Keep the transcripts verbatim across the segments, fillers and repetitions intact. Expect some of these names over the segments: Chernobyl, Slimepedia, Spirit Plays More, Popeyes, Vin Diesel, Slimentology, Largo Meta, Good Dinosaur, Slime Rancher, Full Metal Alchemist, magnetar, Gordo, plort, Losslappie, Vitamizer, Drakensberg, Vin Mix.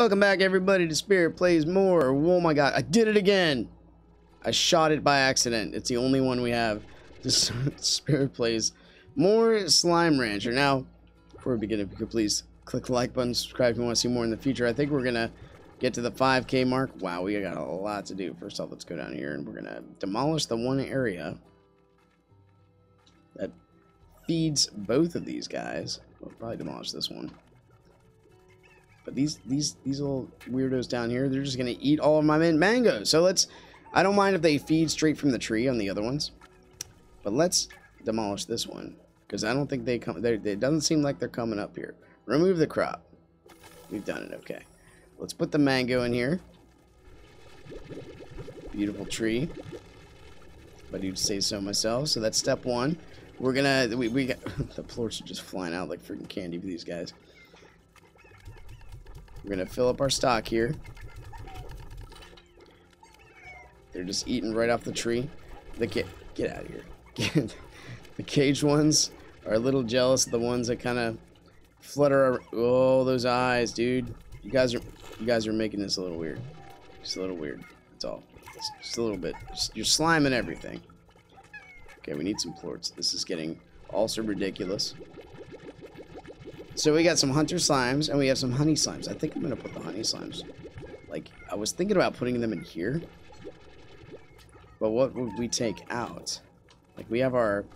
Welcome back, everybody, to Spirit Plays More. Oh my god, I did it again! I shot it by accident. It's the only one we have. This Spirit Plays More Slime Rancher. Now, before we begin, if you could please click the like button, subscribe if you want to see more in the future. I think we're gonna get to the five K mark. Wow, we got a lot to do. First off, let's go down here and we're gonna demolish the one area that feeds both of these guys. We'll probably demolish this one. But these these these little weirdos down here, they're just gonna eat all of my mangoes. So let's, I don't mind if they feed straight from the tree on the other ones, but let's demolish this one because I don't think they come. They it doesn't seem like they're coming up here. Remove the crop. We've done it. Okay, let's put the mango in here. Beautiful tree. If I do say so myself. So that's step one. We're gonna we we got the plorts are just flying out like freaking candy for these guys. We're gonna fill up our stock here. They're just eating right off the tree. The get get out of here. Get, the caged ones are a little jealous of the ones that kind of flutter. Our, oh, those eyes, dude! You guys are you guys are making this a little weird. Just a little weird. That's all. Just, just a little bit. Just, you're sliming everything. Okay, we need some plorts. This is getting also ridiculous. So we got some hunter slimes, and we have some honey slimes. I think I'm going to put the honey slimes. Like, I was thinking about putting them in here. But what would we take out? Like, we have our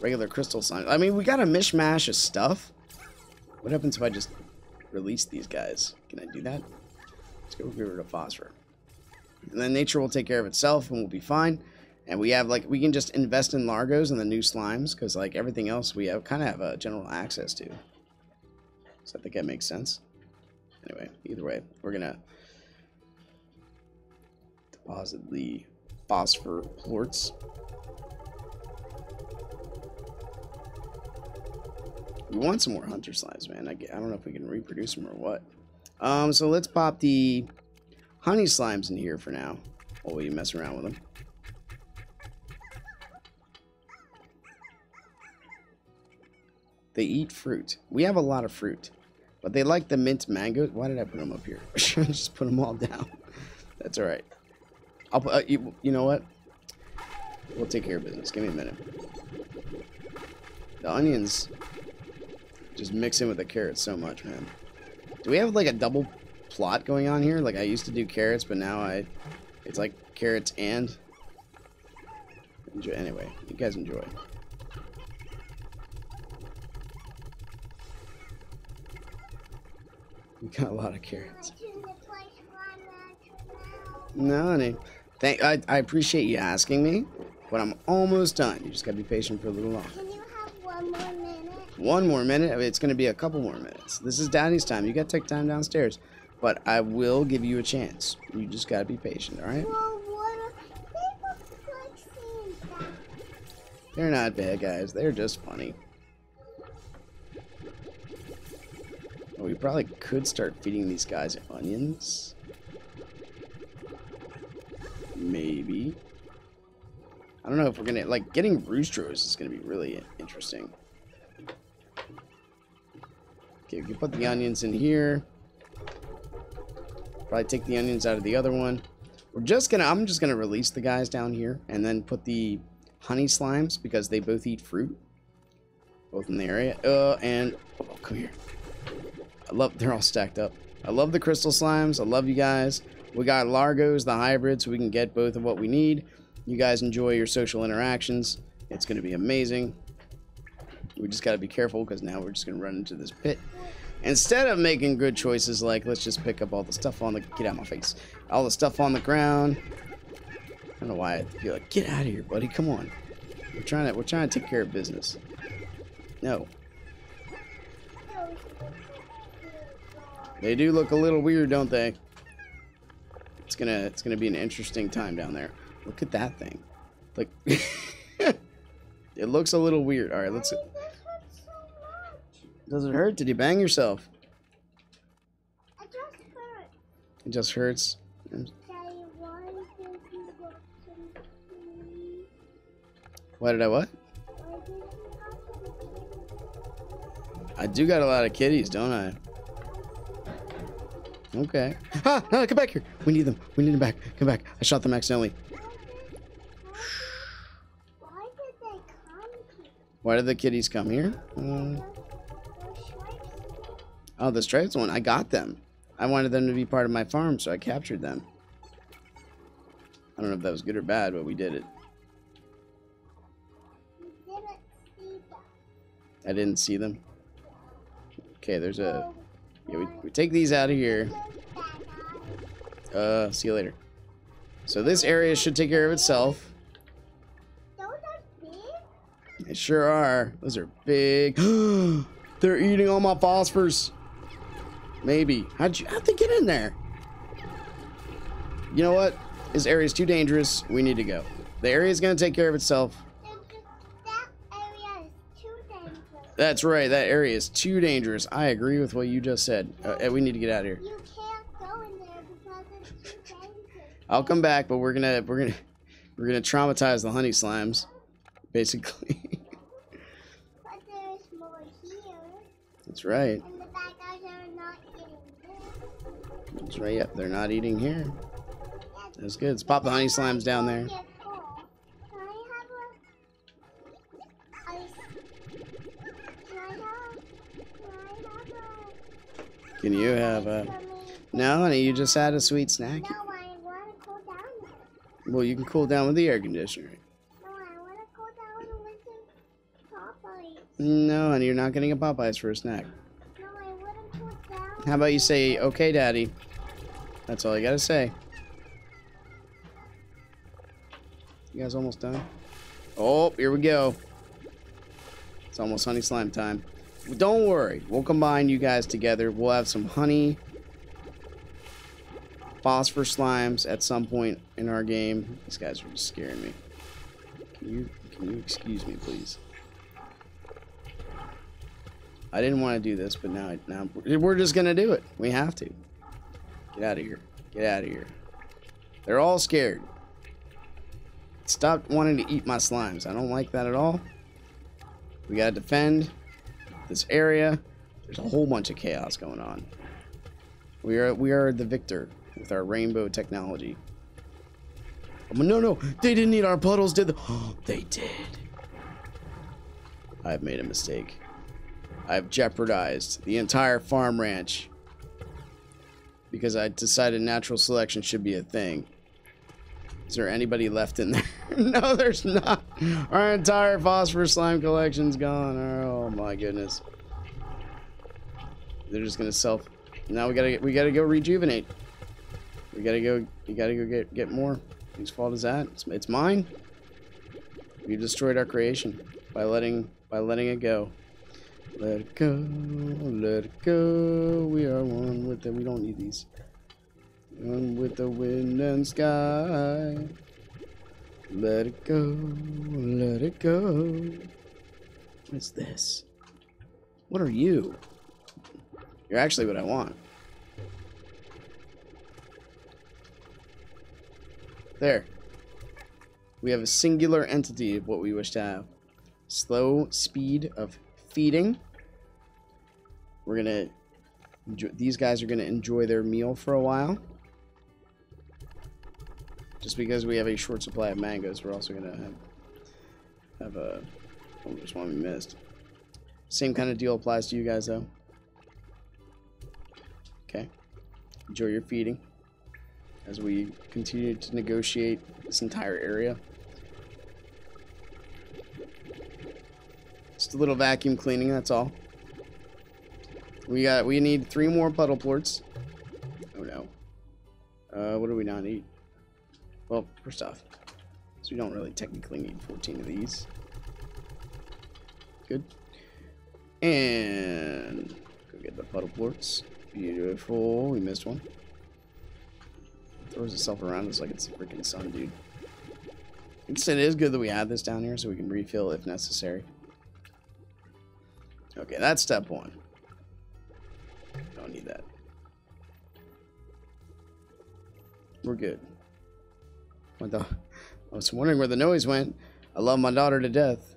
regular crystal slimes. I mean, we got a mishmash of stuff. What happens if I just release these guys? Can I do that? Let's go get rid of phosphor. And then nature will take care of itself, and we'll be fine. And we have, like, we can just invest in Largos and the new slimes. Because, like, everything else we have kind of have a general access to. So I think that makes sense. Anyway, either way, we're gonna deposit the phosphor plorts. We want some more hunter slimes, man. I, get, I don't know if we can reproduce them or what. Um, so let's pop the honey slimes in here for now. While we mess around with them. They eat fruit. We have a lot of fruit. But they like the mint mangoes. Why did I put them up here? I should have just put them all down. That's all right. I'll put, uh, you, you know what? We'll take care of business. Give me a minute. The onions just mix in with the carrots so much, man. Do we have like a double plot going on here? Like I used to do carrots, but now I... It's like carrots and... Enjoy. Anyway, you guys enjoy. We got a lot of carrots. No, honey. Thank, I, I appreciate you asking me, but I'm almost done. You just gotta be patient for a little longer. Can you have one more minute? One more minute? I mean, it's gonna be a couple more minutes. This is Daddy's time. You gotta take time downstairs, but I will give you a chance. You just gotta be patient, all right? Well, what are people like They're not bad guys. They're just funny. We probably could start feeding these guys onions. Maybe. I don't know if we're gonna, like, getting roosters is gonna be really interesting. Okay, we can put the onions in here. Probably take the onions out of the other one. We're just gonna, I'm just gonna release the guys down here and then put the honey slimes because they both eat fruit. Both in the area. Uh, and, oh, come here. I love, they're all stacked up. I love the crystal slimes. I love you guys. We got Largos, the hybrid, so we can get both of what we need. You guys enjoy your social interactions. It's going to be amazing. We just got to be careful because now we're just going to run into this pit. Instead of making good choices like, let's just pick up all the stuff on the... Get out of my face. All the stuff on the ground. I don't know why I feel like, get out of here, buddy. Come on. We're trying to, we're trying to take care of business. No. They do look a little weird, don't they? It's gonna, it's gonna be an interesting time down there. Look at that thing. Like, it looks a little weird. All right, let's. I mean, this hurts so much. Does it hurt? Did you bang yourself? It just hurts. It just hurts. Daddy, why did you got some candy? Why did I what? Why did you got some candy? I do got a lot of kitties, don't I? Okay. Ah, ah, come back here. We need them. We need them back. Come back. I shot them accidentally. Why did they come here? Why did the kitties come here? Uh, oh, the stripes one. I got them. I wanted them to be part of my farm, so I captured them. I don't know if that was good or bad, but we did it. You didn't see them. I didn't see them. Okay, there's a... Yeah, we, we take these out of here. Uh, see you later. So this area should take care of itself. Those are big? They sure are. Those are big. They're eating all my phosphors. Maybe. How'd you... How'd they get in there? You know what? This area is too dangerous. We need to go. The area is going to take care of itself. That area is too dangerous. That's right. That area is too dangerous. I agree with what you just said. Uh, we need to get out of here. You can't go in there because it's too dangerous. I'll come back, but we're gonna we're gonna we're gonna traumatize the honey slimes, basically. But there's more here. That's right. And the bad guys are not eating. That's right. Yep, they're not eating here. That's good. Let's pop the honey slimes down there. Can you have a... No, honey, you just had a sweet snack. No, I want to cool down. Well, you can cool down with the air conditioner. No, I want to cool down with Popeyes. No, honey, you're not getting a Popeyes for a snack. No, I want to cool down. How about you say, okay, Daddy? That's all you got to say. You guys almost done? Oh, here we go. It's almost honey slime time. Don't worry. We'll combine you guys together. We'll have some honey phosphor slimes at some point in our game. These guys are just scaring me. Can you, can you excuse me, please? I didn't want to do this, but now, now we're just going to do it. We have to. Get out of here. Get out of here. They're all scared. Stop wanting to eat my slimes. I don't like that at all. We gotta defend this area. There's a whole bunch of chaos going on. We are we are the victor with our rainbow technology. Oh, no, no, they didn't eat our puddles, did they? Oh, they did. I've made a mistake. I've jeopardized the entire farm ranch because I decided natural selection should be a thing. Is there anybody left in there? No, there's not. Our entire phosphor slime collection's gone. Oh my goodness. They're just gonna self. Now we gotta we gotta go rejuvenate. We gotta go. You gotta go get get more. Whose fault is that? It's, it's mine. You destroyed our creation by letting by letting it go. Let it go. Let it go. We are one with it. We don't need these. One with the wind and sky. Let it go, let it go. What's this? What are you? You're actually what I want. There. We have a singular entity of what we wish to have. Slow speed of feeding. We're gonna... These guys are gonna enjoy their meal for a while. Just because we have a short supply of mangoes, we're also going to have, have a... Oh, there's one we missed. Same kind of deal applies to you guys, though. Okay. Enjoy your feeding as we continue to negotiate this entire area. Just a little vacuum cleaning, that's all. We got. We need three more puddle plorts. Oh, no. Uh, what do we not eat? Well, first off, so we don't really technically need fourteen of these. Good. And go get the puddle plorts. Beautiful. We missed one. It throws itself around us like it's a freaking sun, dude. It is good that we add this down here so we can refill if necessary. Okay, that's step one. Don't need that. We're good. My I was wondering where the noise went. I love my daughter to death.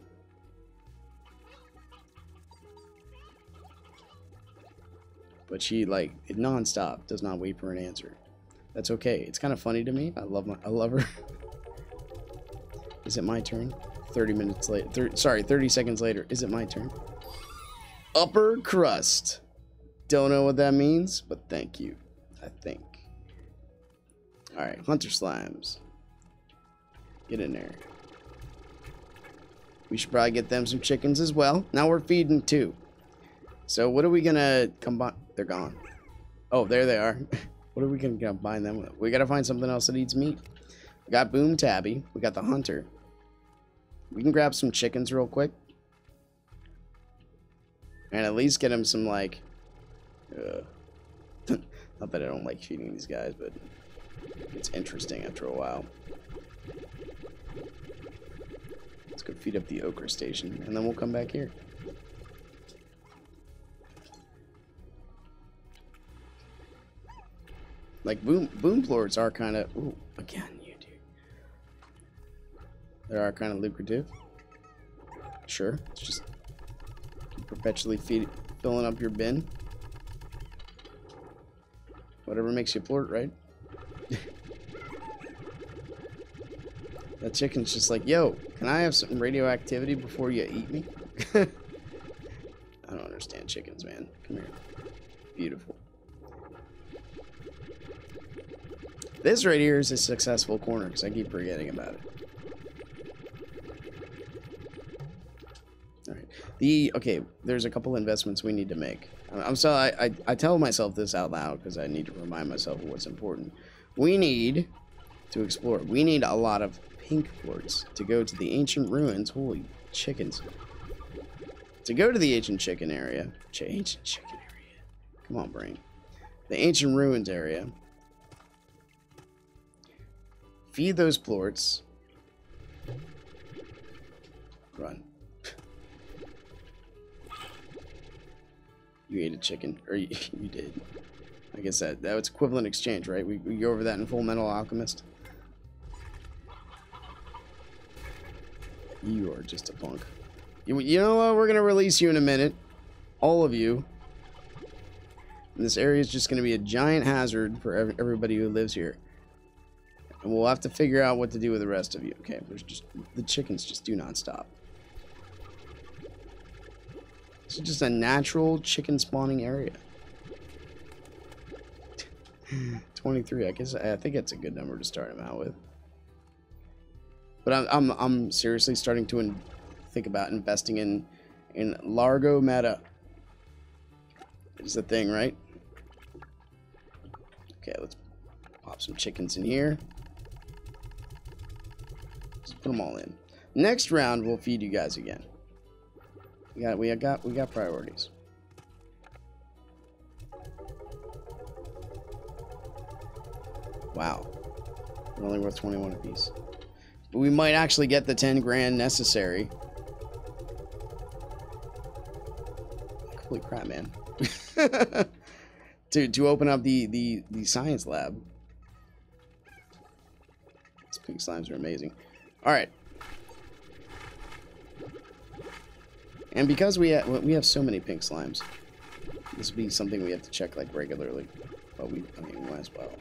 But she, like, non-stop does not wait for an answer. That's okay. It's kind of funny to me. I love my, I love her. Is it my turn? thirty minutes later, thirty, sorry, thirty seconds later. Is it my turn? Upper crust. Don't know what that means, but thank you, I think. All right, Hunter Slimes. Get in there. We should probably get them some chickens as well. Now we're feeding two. So what are we gonna combine? They're gone. Oh, there they are. What are we gonna combine them with? We gotta find something else that eats meat. We got Boom Tabby. We got the Hunter. We can grab some chickens real quick. And at least get them some, like... Uh, not that I don't like feeding these guys, but... It's interesting after a while. Let's go feed up the ochre station, and then we'll come back here. Like, boom, boom plorts are kind of... Ooh, again, you do. They are kind of lucrative. Sure, it's just... Perpetually feed, filling up your bin. Whatever makes you plort, right? That chicken's just like, yo, can I have some radioactivity before you eat me? I don't understand chickens, man. Come here. Beautiful. This right here is a successful corner because I keep forgetting about it. All right. The okay. There's a couple investments we need to make. I'm sorry. I, I I tell myself this out loud because I need to remind myself of what's important. We need to explore. We need a lot of pink quartz to go to the ancient ruins. Holy chickens! To go to the ancient chicken area. Ch ancient chicken area. Come on, brain. The ancient ruins area. Feed those plorts. Run. You ate a chicken. Or you, you did. I guess that, that was equivalent exchange, right? We, we go over that in Full Metal Alchemist. You are just a punk. You, you know what? We're going to release you in a minute. All of you. And this area is just going to be a giant hazard for every, everybody who lives here. And we'll have to figure out what to do with the rest of you. Okay, there's just the chickens just do not stop. This is just a natural chicken spawning area. twenty-three, I guess. I think that's a good number to start them out with. But I'm I'm I'm seriously starting to in, think about investing in in Largo Meta. It's the thing, right? Okay, let's pop some chickens in here. Just put them all in. Next round, we'll feed you guys again. We got, we got, we got priorities. Wow, they're only worth twenty-one apiece, but we might actually get the ten grand necessary. Holy crap, man! to to open up the the the science lab. These pink slimes are amazing. All right. And because we have, we have so many pink slimes, this will be something we have to check like regularly. But we, I mean, we might as well.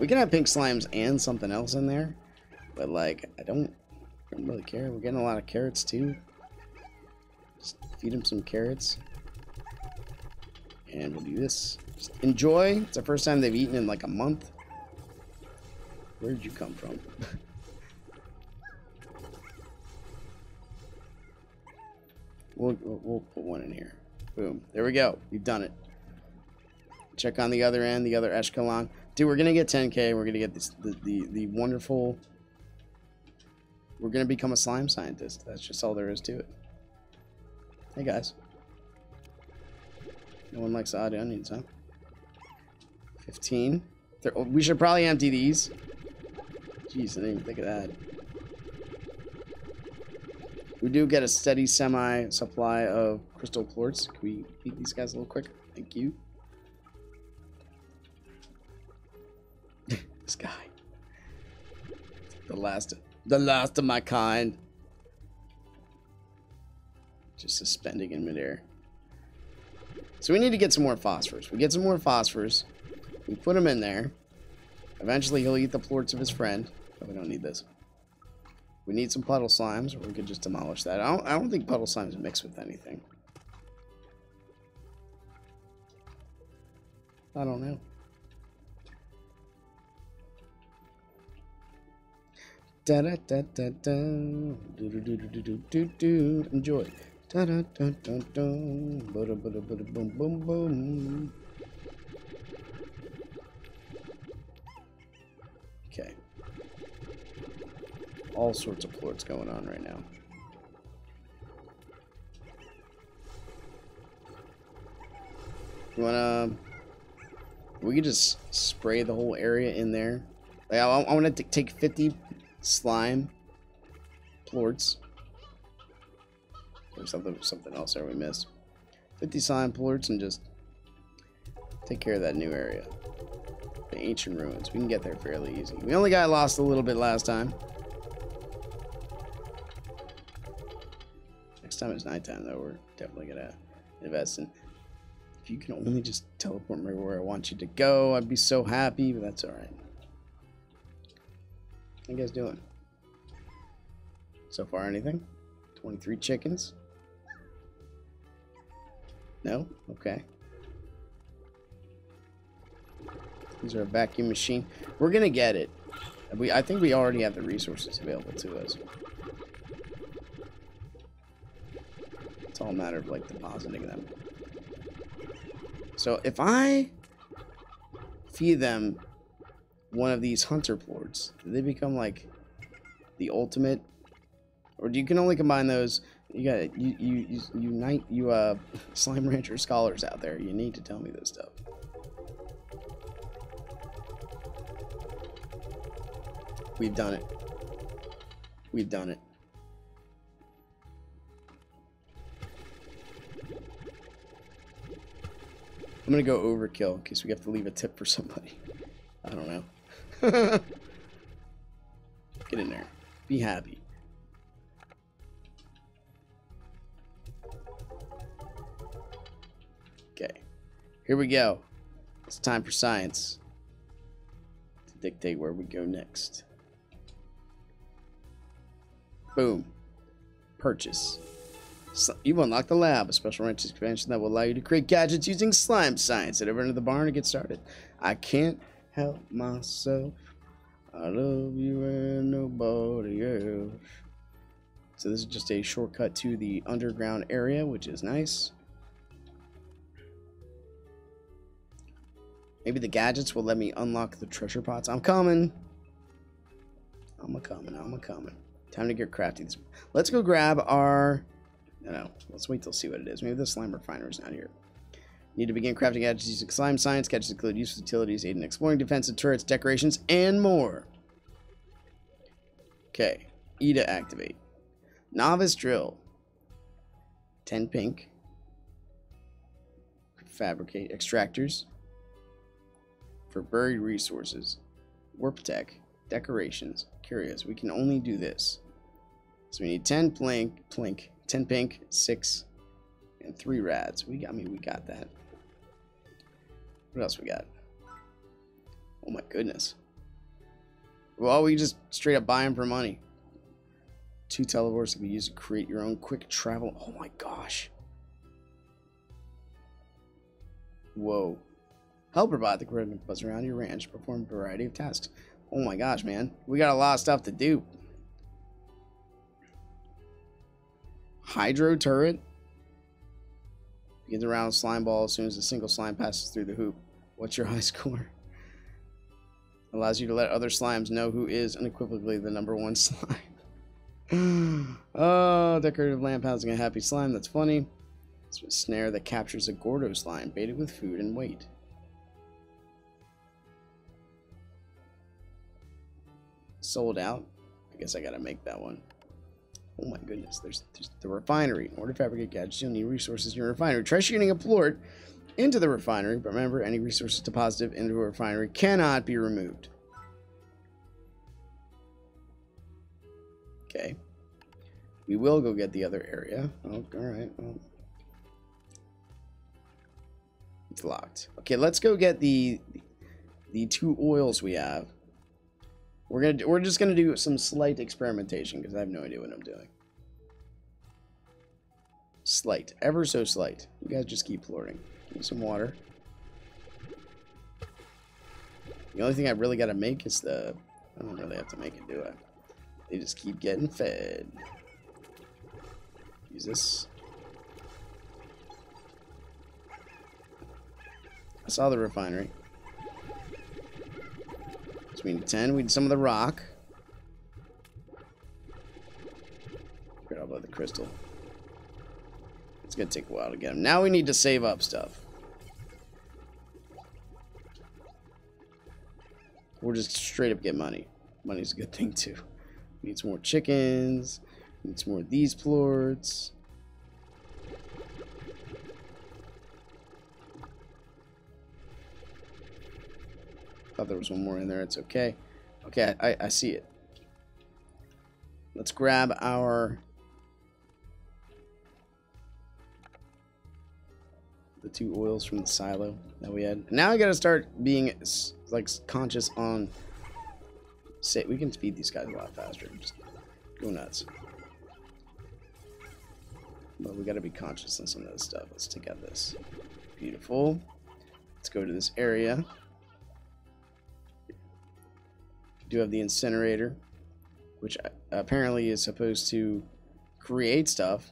We can have pink slimes and something else in there, but like, I don't, I don't really care. We're getting a lot of carrots too. Just feed them some carrots, and we'll do this. Just enjoy. It's the first time they've eaten in like a month. Where did you come from? We'll, we'll put one in here. Boom. There we go. We've done it. Check on the other end, the other echelon. Dude, we're going to get ten K. We're going to get this, the, the, the wonderful... We're going to become a slime scientist. That's just all there is to it. Hey, guys. No one likes odd onions, huh? fifteen. They're, we should probably empty these. Jeez, I didn't even think of that. We do get a steady semi supply of crystal plorts. Can we beat these guys a little quick? Thank you. This guy. The last the last of my kind. Just suspending in midair. So we need to get some more phosphorus. We get some more phosphorus. We put him in there. Eventually, he'll eat the plorts of his friend. But we don't need this. We need some puddle slimes, or we could just demolish that. I don't, I don't think puddle slimes mix with anything. I don't know. Da da da da da, do do do do do do do. Enjoy. Da da da da da, bada bada bada boom boom boom. Okay. All sorts of plorts going on right now. You wanna? We could just spray the whole area in there. Like I, I want to take fifty. Slime, plorts, or something, something else there we missed. fifty slime plorts and just take care of that new area. The ancient ruins. We can get there fairly easy. We only got lost a little bit last time. Next time it's nighttime, though, we're definitely gonna invest in. If you can only just teleport me where I want you to go, I'd be so happy, but that's all right. How you guys doing? So far, anything? twenty-three chickens? No? Okay. These are a vacuum machine. We're gonna get it. We, I think we already have the resources available to us. It's all a matter of, like, depositing them. So, if I feed them one of these hunter plorts, do they become like the ultimate, or do you can only combine those? You got you you, you unite you uh Slime Rancher scholars out there, you need to tell me this stuff. We've done it. We've done it. I'm gonna go overkill in case we have to leave a tip for somebody. I don't know. Get in there. Be happy. Okay. Here we go. It's time for science to dictate where we go next. Boom. Purchase. So you've unlocked the lab, a special ranch expansion that will allow you to create gadgets using slime science. Head over into the barn to get started. I can't help myself. I love you and nobody else. So this is just a shortcut to the underground area, which is nice. Maybe the gadgets will let me unlock the treasure pots. I'm coming. I'm a coming. I'm a coming. Time to get crafty. Let's go grab our... No, no. Let's wait till see what it is. Maybe the slime refiner is not here. Need to begin crafting gadgets using slime science. Gadgets include useful utilities, aid in exploring, defensive turrets, decorations, and more. Okay. E to activate. Novice drill. ten pink. Fabricate extractors. For buried resources. Warp tech. Decorations. Curious. We can only do this. So we need ten plink, plink, ten pink, six, and three rads. We got, I mean, we got that. What else we got? Oh my goodness. Well, we just straight up buy them for money. Two teleports can be used to create your own quick travel. Oh my gosh. Whoa. Help robot the grid and buzz around your ranch, perform a variety of tasks. Oh my gosh, man. We got a lot of stuff to do. Hydro turret. Get around slime ball as soon as a single slime passes through the hoop. What's your high score? Allows you to let other slimes know who is unequivocally the number one slime. Oh, decorative lamp housing a happy slime. That's funny. It's a snare that captures a Gordo slime baited with food and weight. Sold out. I guess I gotta make that one. Oh my goodness, there's, there's the refinery. In order to fabricate gadgets, you'll need resources in your refinery. Try shooting a plort into the refinery, but remember, any resources deposited into a refinery cannot be removed. Okay. We will go get the other area. Oh, alright. Well, It's locked. Okay, let's go get the the two oils we have. We're gonna we're just gonna do some slight experimentation because I have no idea what I'm doing. Slight, ever so slight. You guys just keep flirting. Give me some water. The only thing I really gotta make is the. I don't really have to make it, do I? They just keep getting fed. Jesus. I saw the refinery. So we need ten. We need some of the rock. Forget all about the crystal. It's gonna take a while to get them. Now we need to save up stuff. We're just straight up get money. Money's a good thing too. We need some more chickens. We need some more of these plorts. Thought there was one more in there. It's okay. Okay, I, I see it. Let's grab our the two oils from the silo that we had. Now I gotta start being like conscious on. Say we can feed these guys a lot faster. Just go nuts. But we gotta be conscious on some of this stuff. Let's take out this. Beautiful. Let's go to this area. We do have the incinerator, which apparently is supposed to create stuff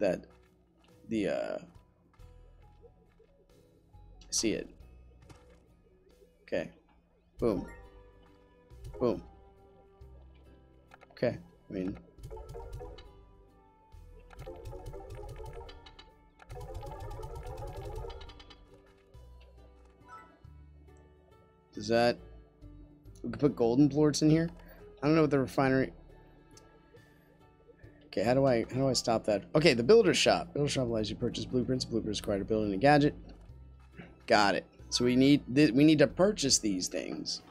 that the uh see it. Okay. Boom. Boom. Okay. I mean, does that? We could put golden plorts in here. I don't know what the refinery. Okay, how do I how do I stop that? Okay, the builder shop. Builder shop allows you to purchase blueprints. Blueprints require to build in a gadget. Got it. So we need th we need to purchase these things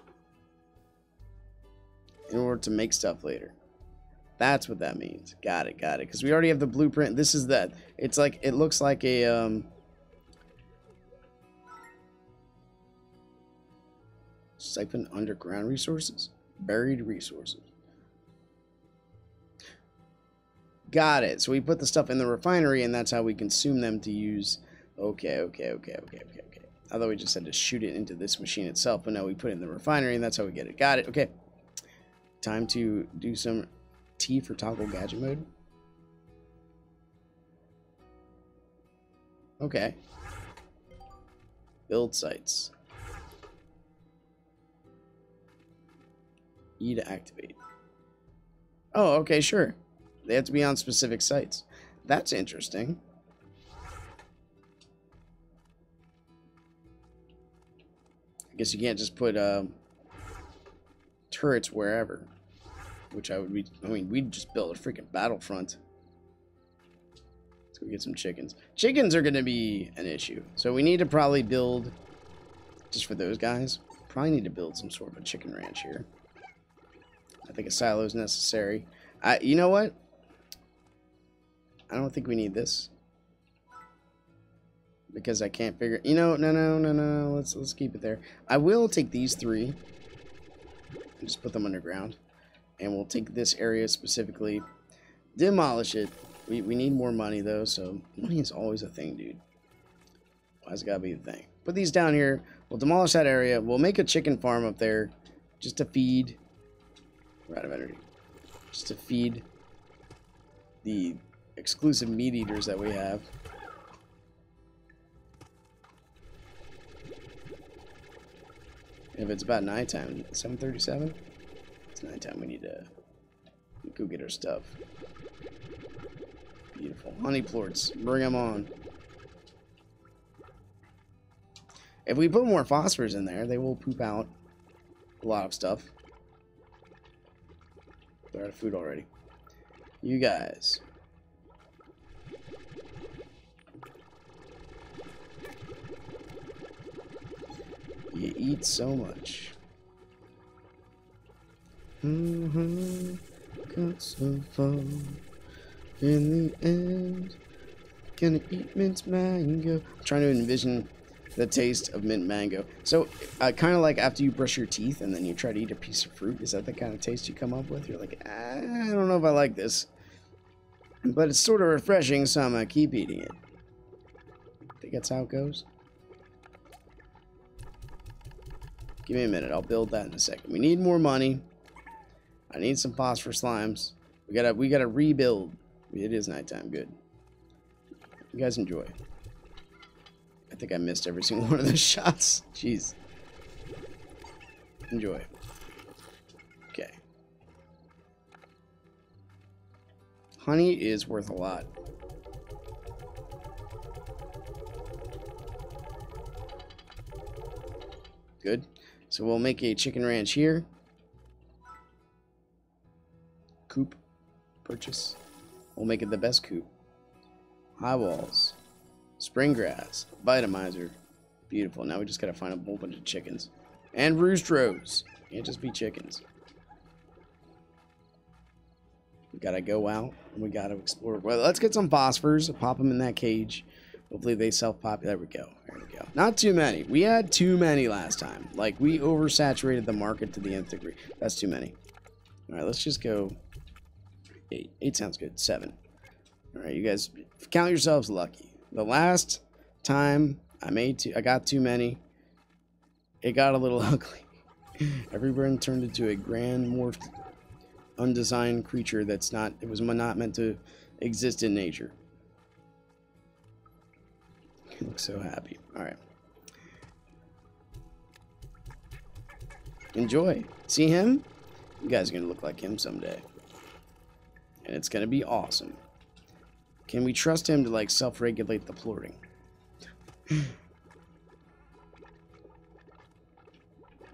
in order to make stuff later. That's what that means. Got it, got it. Because we already have the blueprint. This is that. It's like, it looks like a, um... siphon underground resources? Buried resources. Got it. So we put the stuff in the refinery, and that's how we consume them to use... Okay, okay, okay, okay, okay, okay. I thought we just had to shoot it into this machine itself, but no, we put it in the refinery, and that's how we get it. Got it, okay. Time to do some T for toggle gadget mode. Okay. Build sites. E to activate. Oh, okay, sure. They have to be on specific sites. That's interesting. I guess you can't just put uh, turrets wherever. Which I would be, I mean, we'd just build a freaking battlefront. Let's go get some chickens. Chickens are going to be an issue. So we need to probably build, just for those guys, probably need to build some sort of a chicken ranch here. I think a silo is necessary. I, you know what? I don't think we need this. Because I can't figure, you know, no, no, no, no, let's, let's keep it there. I will take these three and just put them underground. And we'll take this area specifically, demolish it. We, we need more money, though, so money is always a thing, dude. Why does it gotta be the thing? Put these down here. We'll demolish that area. We'll make a chicken farm up there just to feed... We're out of energy. Just to feed the exclusive meat eaters that we have. And if it's about nighttime, seven thirty-seven? It's nighttime, we need to go get our stuff. Beautiful. Honey plorts, bring them on. If we put more phosphors in there, they will poop out a lot of stuff. They're out of food already. You guys. You eat so much. Mm-hmm. Got so far in the end. Gonna eat mint mango. I'm trying to envision the taste of mint mango. So uh, kind of like after you brush your teeth and then you try to eat a piece of fruit, is that the kind of taste you come up with? You're like, I don't know if I like this, but it's sort of refreshing, so I'm gonna keep eating it. I think that's how it goes. Give me a minute, I'll build that in a second. We need more money. I need some phosphorus slimes. We gotta, we gotta rebuild. It is nighttime, good. You guys enjoy. I think I missed every single one of the shots. Jeez. Enjoy. Okay. Honey is worth a lot. Good. So we'll make a chicken ranch here. Coop. Purchase. We'll make it the best coop. High walls. Spring grass. Vitamizer. Beautiful. Now we just gotta find a whole bunch of chickens. And roosters. Can't just be chickens. We gotta go out and we gotta explore. Well, let's get some phosphors. Pop them in that cage. Hopefully they self-pop. There we go. There we go. Not too many. We had too many last time. Like, we oversaturated the market to the nth degree. That's too many. Alright, let's just go... Eight. Eight sounds good. Seven. Alright, you guys... Count yourselves lucky. The last time I made two, I got too many. It got a little ugly. Everyone turned into a grand morphed, undesigned creature that's not... It was not meant to exist in nature. You look so happy. Alright. Enjoy. See him? You guys are going to look like him someday. And it's going to be awesome. Can we trust him to, like, self-regulate the flirting?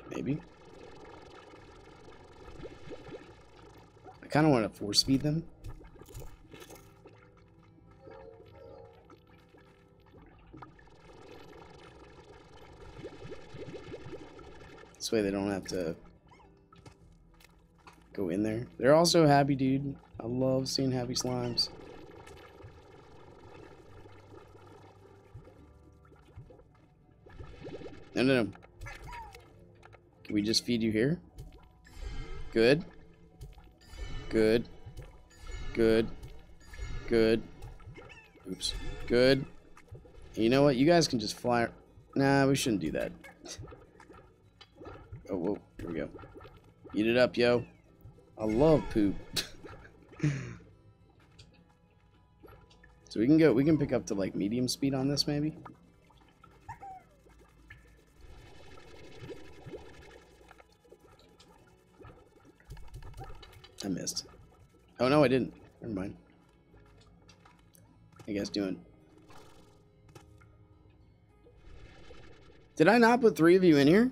Maybe. I kind of want to force feed them. This way they don't have to go in there. They're also happy, dude. I love seeing happy slimes. No, no, no. Can we just feed you here? Good. Good. Good. Good. Oops. Good. And you know what? You guys can just fly. Nah, we shouldn't do that. Oh, whoa. Here we go. Eat it up, yo. I love poop. So we can go, we can pick up to like medium speed on this maybe. I missed. Oh no, I didn't. Never mind. How you guys doing? Did I not put three of you in here?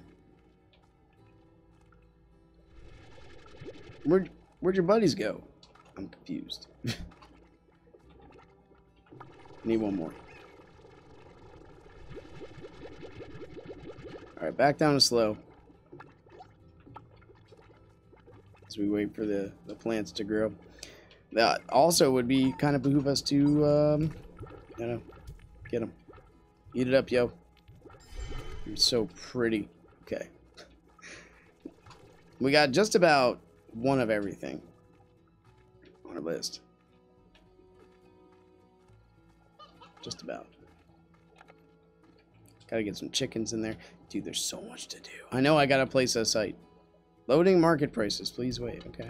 Where'd, where'd your buddies go? I'm confused. Need one more. Alright, back down to slow. As we wait for the, the plants to grow. That also would be kind of behoove us to, um, you know, get them. Eat it up, yo. You're so pretty. Okay. We got just about one of everything on our list. Just about. Gotta get some chickens in there. Dude, there's so much to do. I know I gotta place a site. Loading market prices. Please wait. Okay.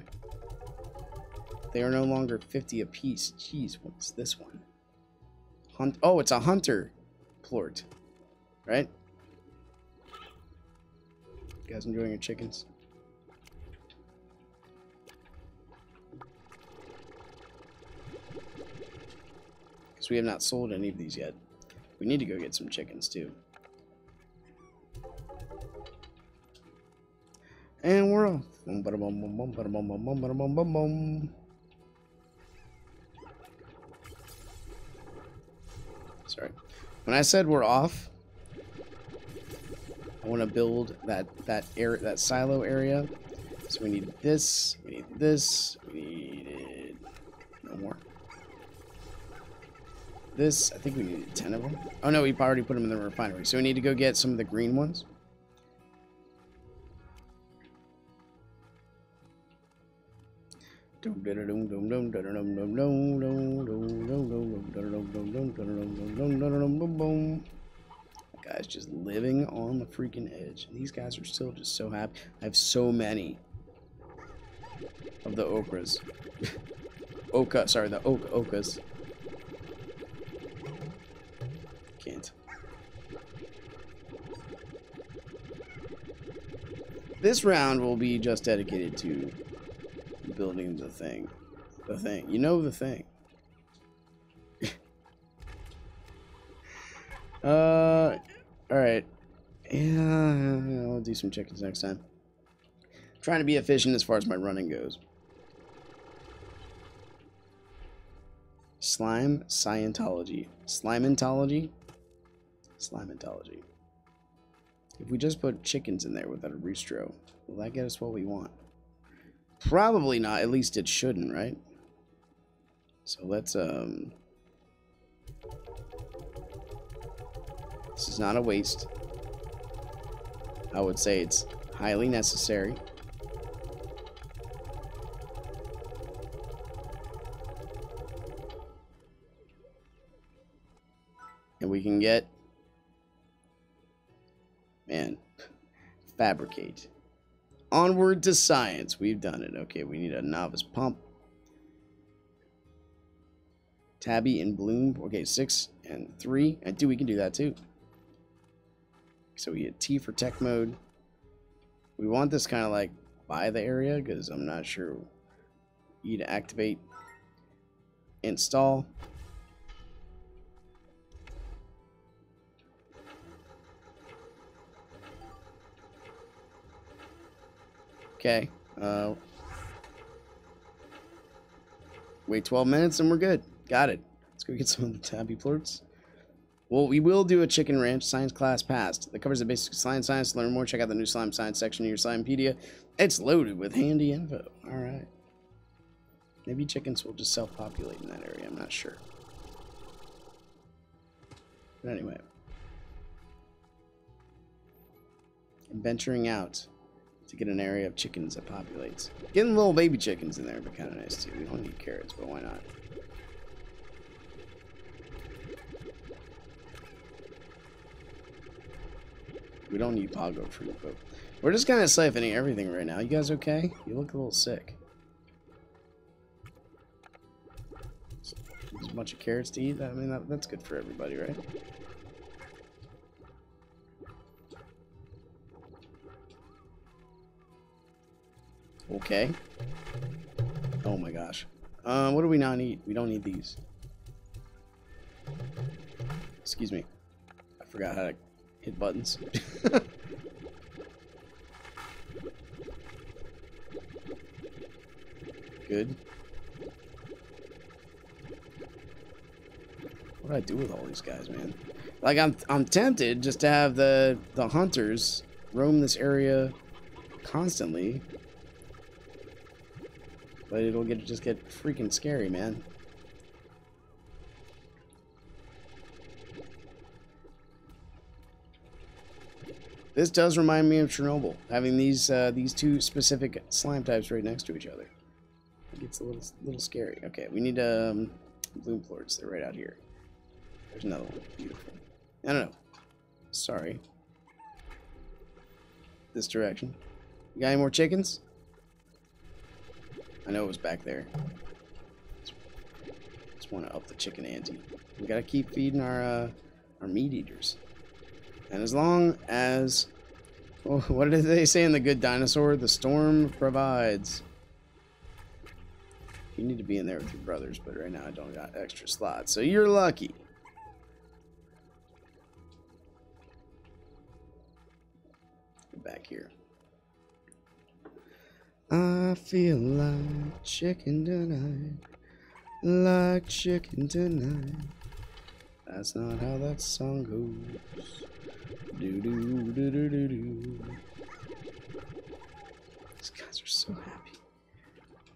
They are no longer fifty apiece. Jeez, what's this one? Hunt. Oh, it's a hunter plort. Right? You guys enjoying your chickens? We have not sold any of these yet. We need to go get some chickens too. And we're off. Sorry. When I said we're off, I want to build that that air that silo area. So we need this. We need this. We needed no more. this. I think we need ten of them. Oh no, we already put them in the refinery. So we need to go get some of the green ones. Guys, just living on the freaking edge. And these guys are still just so happy. I have so many of the okras. Oka, sorry, the oka okas. Can't. This round will be just dedicated to building the thing. The thing. You know the thing. uh, alright. Yeah, I'll do some chickens next time. I'm trying to be efficient as far as my running goes. Slime Scientology. Slimentology? Slimentology. If we just put chickens in there without a roostro, will that get us what we want? Probably not, at least it shouldn't, right? So let's, um... this is not a waste. I would say it's highly necessary. And we can get... Man. Fabricate. Onward to science. We've done it. Okay, we need a novice pump. Tabby and Bloom. Okay, six and three. And two, we can do that too. So we get T for tech mode. We want this kind of like by the area because I'm not sure. E to activate. Install. Okay, uh, wait twelve minutes and we're good. Got it. Let's go get some of the tabby plorts. Well, we will do a chicken ranch. Science class passed. That covers the basics of slime science. To learn more, check out the new slime science section of your Slimepedia. It's loaded with handy info. All right. Maybe chickens will just self-populate in that area. I'm not sure. But anyway. I'm venturing out to get an area of chickens that populates. Getting little baby chickens in there would be kind of nice too. We don't need carrots, but why not? We don't need pogo fruit, but we're just kind of siphoning everything right now. You guys okay? You look a little sick. There's a bunch of carrots to eat. I mean, that, that's good for everybody, right? Okay. Oh my gosh. Uh, what do we not need? We don't need these. Excuse me. I forgot how to hit buttons. Good. What do I do with all these guys, man? Like, I'm I'm tempted just to have the the hunters roam this area constantly. But it'll get just get freaking scary, man. This does remind me of Chernobyl, having these uh, these two specific slime types right next to each other. It gets a little little scary. Okay, we need um, bloom plorts. They're right out here. There's another one. Beautiful. I don't know. Sorry. This direction. You got any more chickens? I know it was back there. Just want to up the chicken ante. We gotta keep feeding our uh, our meat eaters. And as long as, well, what did they say in the Good Dinosaur? The storm provides. You need to be in there with your brothers, but right now I don't got extra slots, so you're lucky. Get back here. I feel like chicken tonight, like chicken tonight. That's not how that song goes. Do do do do do do. These guys are so happy.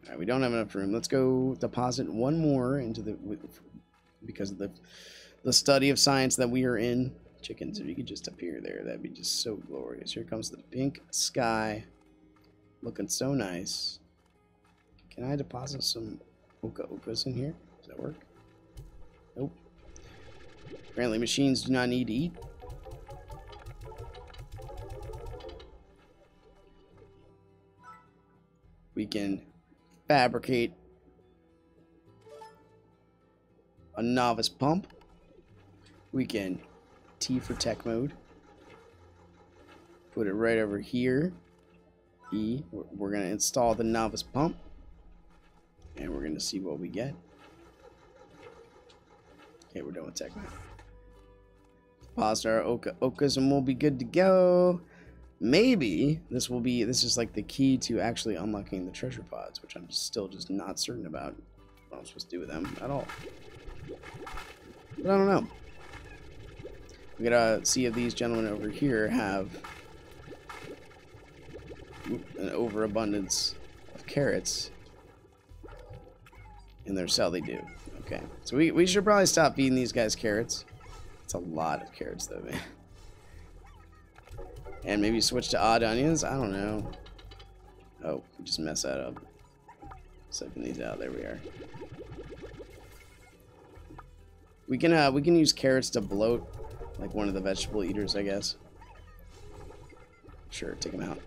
All right, we don't have enough room. Let's go deposit one more into the because of the the study of science that we are in. Chickens, if you could just appear there, that'd be just so glorious. Here comes the pink sky, looking so nice. Can I deposit some Oka Okas in here? Does that work? Nope. Apparently machines do not need to eat. We can fabricate a novice pump. We can T for tech mode. Put it right over here. E. We're going to install the novice pump. And we're going to see what we get. Okay, we're done with tech mode. Pause our Oka Okas and we'll be good to go. Maybe this will be, this is like the key to actually unlocking the treasure pods, which I'm still just not certain about what I'm supposed to do with them at all. But I don't know. We gotta see if these gentlemen over here have an overabundance of carrots in their cell. They do. Okay. So we, we should probably stop feeding these guys carrots. It's a lot of carrots though, man. And maybe switch to odd onions? I don't know. Oh, we just messed that up. Sucking these out. There we are. We can uh, we can use carrots to bloat, like one of the vegetable eaters, I guess. Sure, take them out.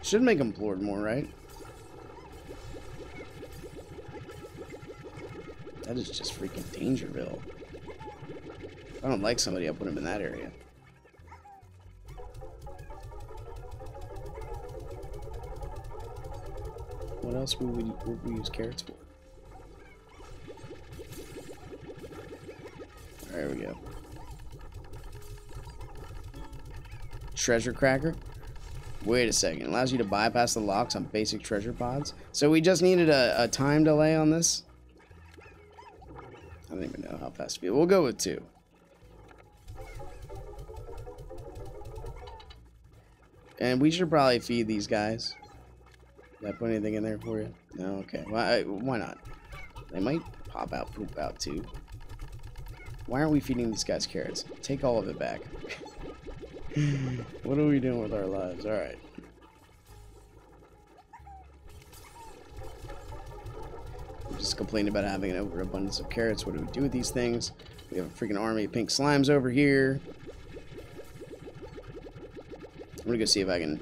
Should make them bloat more, right? That is just freaking Dangerville. If I don't like somebody, I'll put him in that area. What else would we, would we use carrots for? There we go. Treasure cracker? Wait a second. It allows you to bypass the locks on basic treasure pods. So we just needed a, a time delay on this? I don't even know how fast to be. We'll go with two. And we should probably feed these guys. Did I put anything in there for you? No? Okay. Well, I, why not? They might pop out, poop out, too. Why aren't we feeding these guys carrots? Take all of it back. What are we doing with our lives? Alright. We just complained about having an overabundance of carrots. What do we do with these things? We have a freaking army of pink slimes over here. I'm gonna go see if I can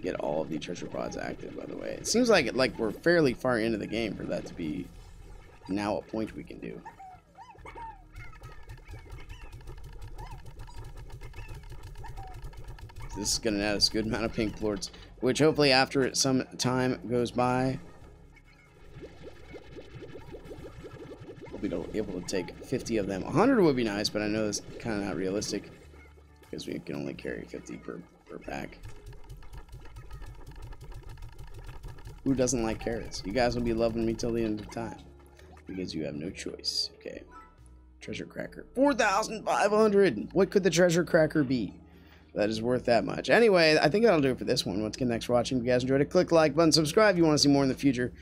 get all of the treasure pods active, by the way. It seems like it, like we're fairly far into the game for that to be now a point we can do. This is gonna add us a good amount of pink plorts, which hopefully after some time goes by, we'll be able to take fifty of them. one hundred would be nice, but I know that's kind of not realistic because we can only carry fifty per pack. Who doesn't like carrots? You guys will be loving me till the end of time because you have no choice. Okay, treasure cracker, four thousand five hundred. What could the treasure cracker be that is worth that much? Anyway, I think that'll do it for this one. Once again, thanks for watching. If you guys enjoyed it, click like button, subscribe if you want to see more in the future,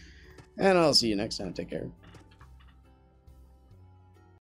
and I'll see you next time. Take care.